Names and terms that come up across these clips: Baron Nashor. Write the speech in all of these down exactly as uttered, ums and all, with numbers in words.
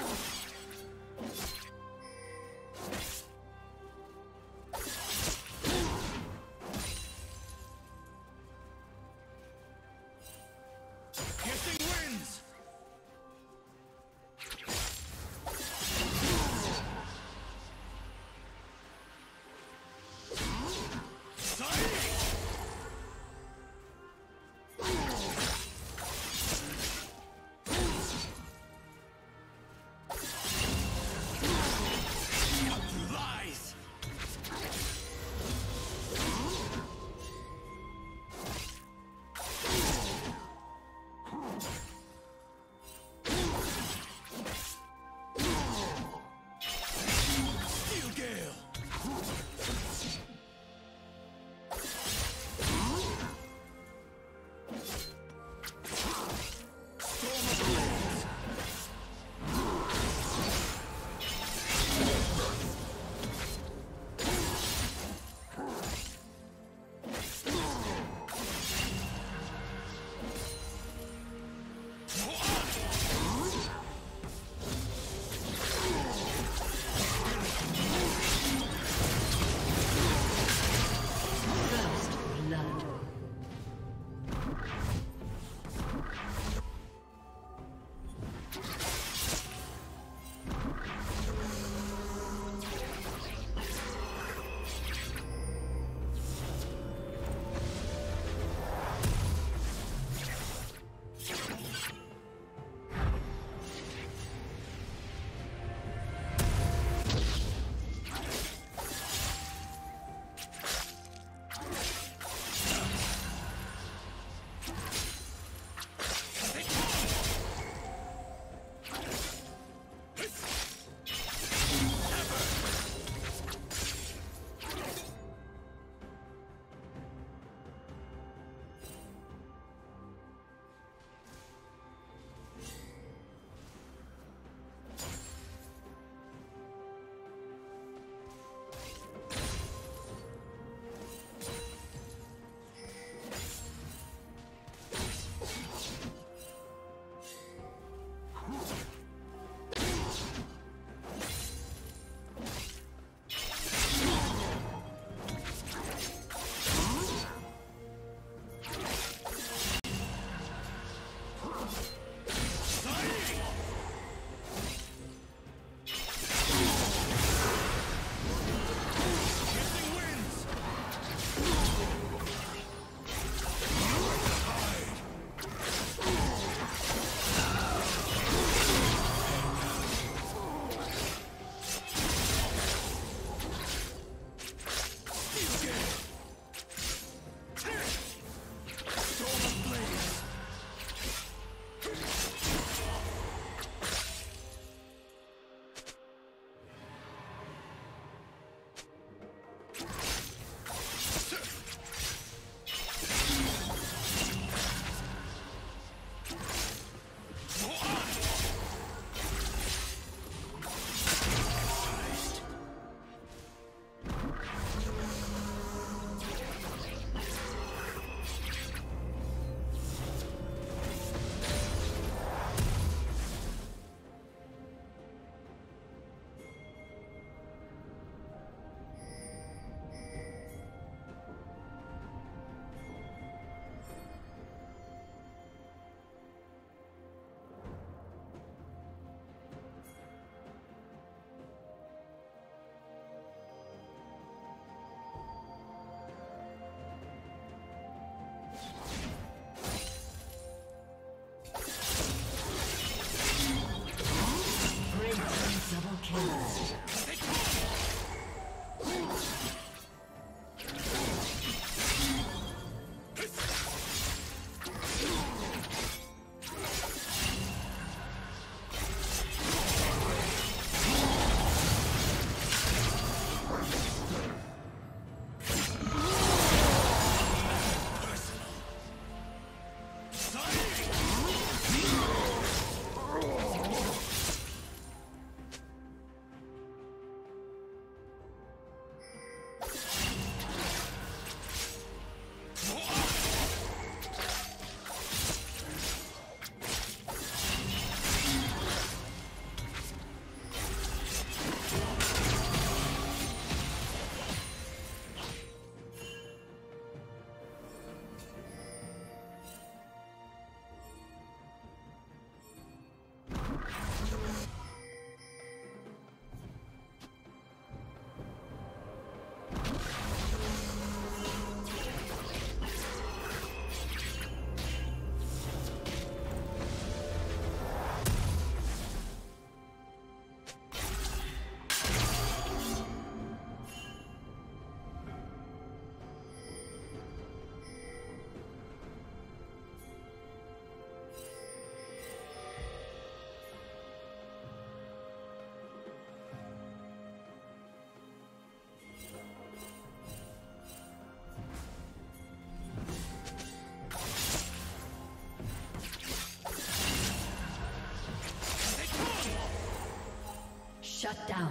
You Shut down.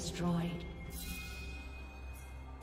destroyed.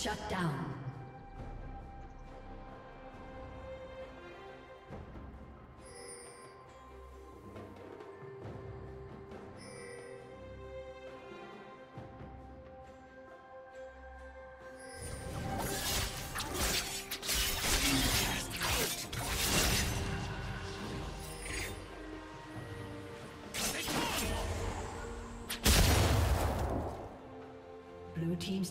Shut down. Team's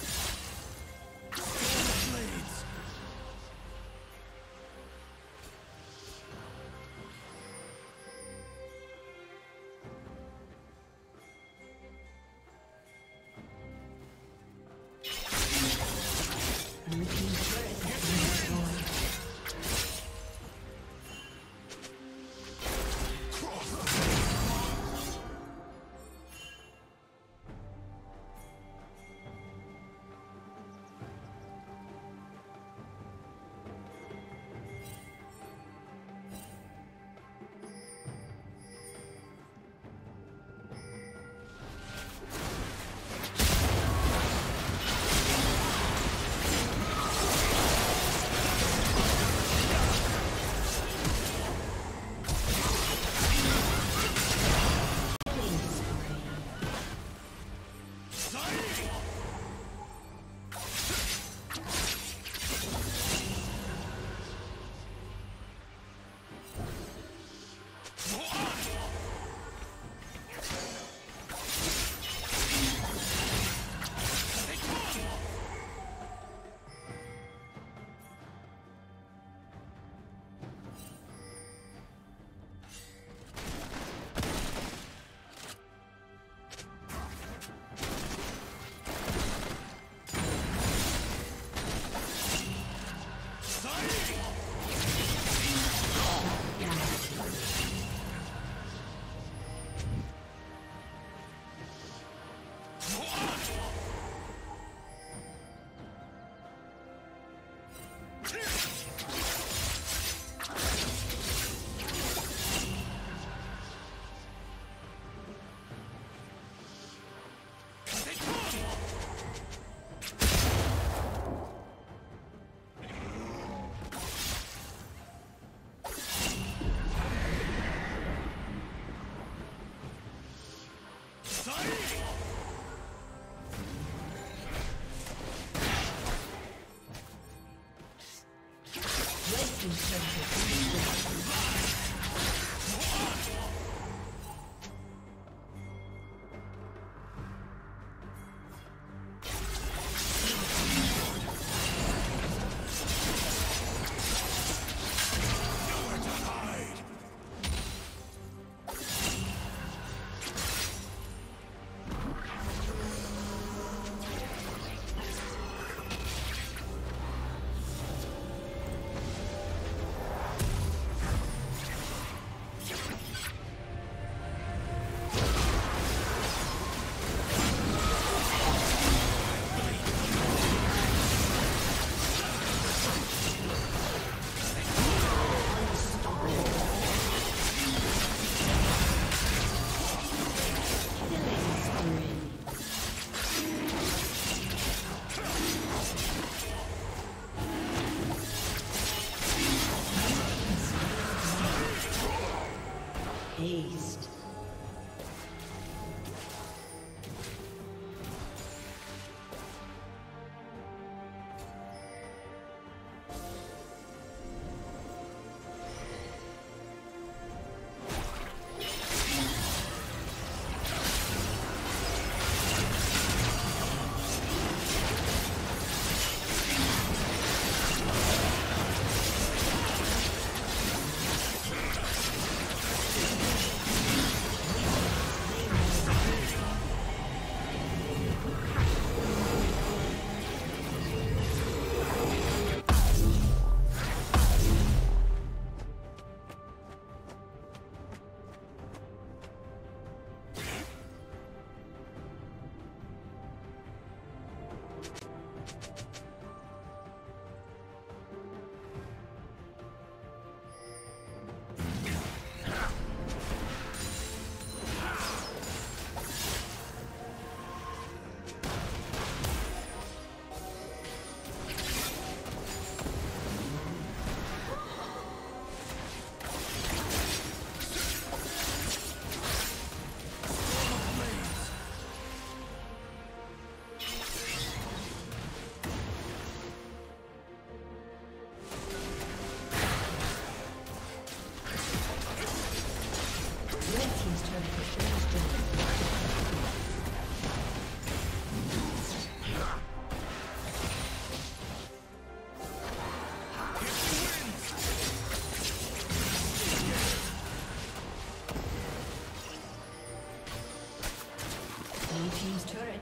Blue team's turret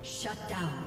Shut down.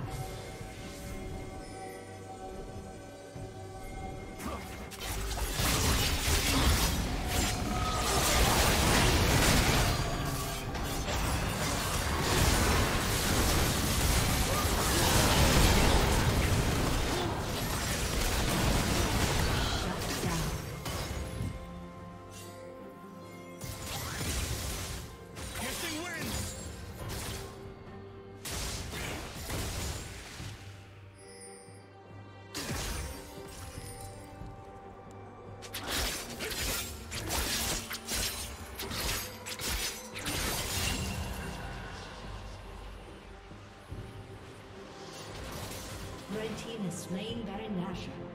team has slain Baron Nashor.